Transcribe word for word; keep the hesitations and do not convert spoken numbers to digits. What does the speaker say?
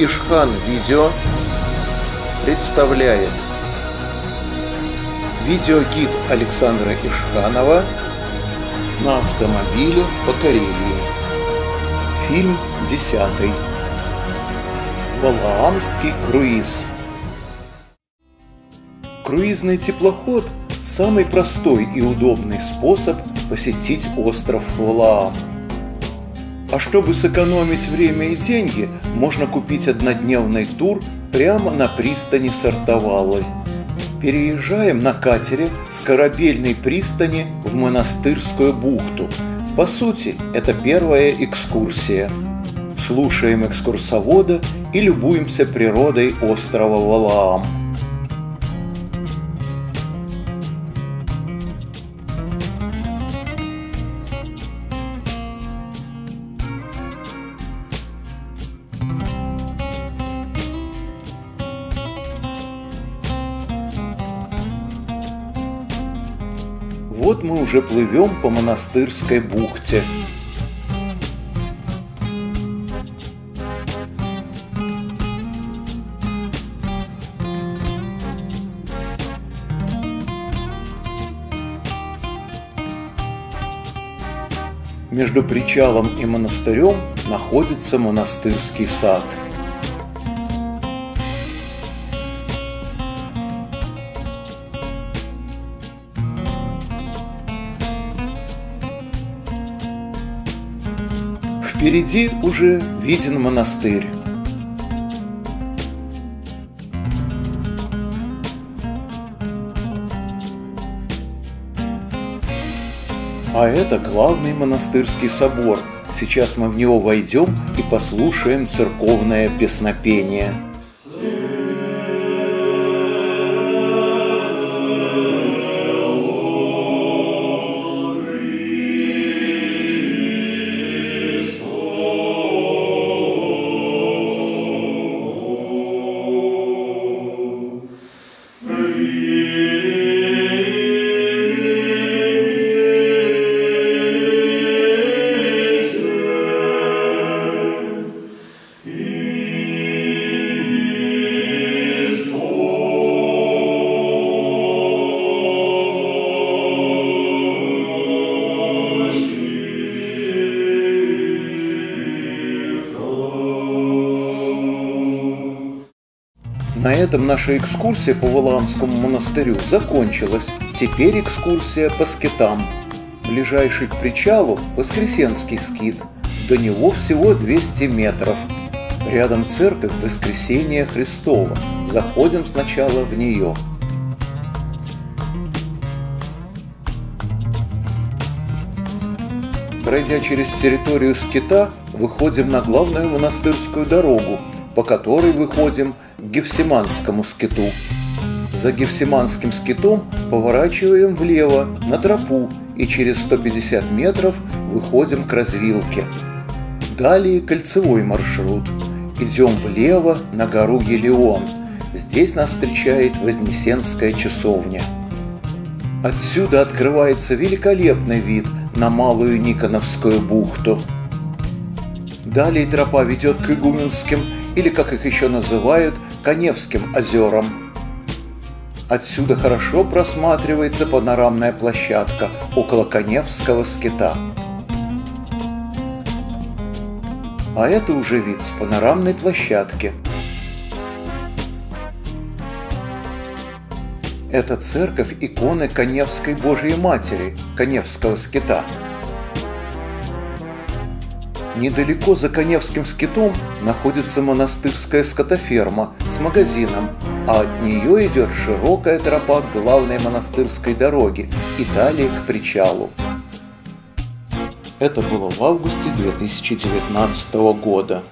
Ишхан Видео представляет видеогид Александра Ишханова на автомобиле по Карелии. Фильм десятый. Валаамский круиз. Круизный теплоход – самый простой и удобный способ посетить остров Валаам. А чтобы сэкономить время и деньги, можно купить однодневный тур прямо на пристани Сартовалы. Переезжаем на катере с корабельной пристани в Монастырскую бухту. По сути, это первая экскурсия. Слушаем экскурсовода и любуемся природой острова Валаам. Вот мы уже плывем по Монастырской бухте. Между причалом и монастырем находится монастырский сад. Впереди уже виден монастырь. А это главный монастырский собор. Сейчас мы в него войдем и послушаем церковное песнопение. На этом наша экскурсия по Валаамскому монастырю закончилась. Теперь экскурсия по скитам. Ближайший к причалу – Воскресенский скит. До него всего двести метров. Рядом церковь Воскресения Христово. Заходим сначала в нее. Пройдя через территорию скита, выходим на главную монастырскую дорогу, по которой выходим к Гефсиманскому скиту. За Гефсиманским скитом поворачиваем влево на тропу и через сто пятьдесят метров выходим к развилке. Далее кольцевой маршрут. Идем влево на гору Елеон. Здесь нас встречает Вознесенская часовня. Отсюда открывается великолепный вид на Малую Никоновскую бухту. Далее тропа ведет к Игуменским, или, как их еще называют, Коневским озерам. Отсюда хорошо просматривается панорамная площадка около Коневского скита. А это уже вид с панорамной площадки. Это церковь иконы Коневской Божьей Матери, Коневского скита. Недалеко за Коневским скитом находится монастырская скотоферма с магазином, а от нее идет широкая тропа к главной монастырской дороге и далее к причалу. Это было в августе две тысячи девятнадцатого года.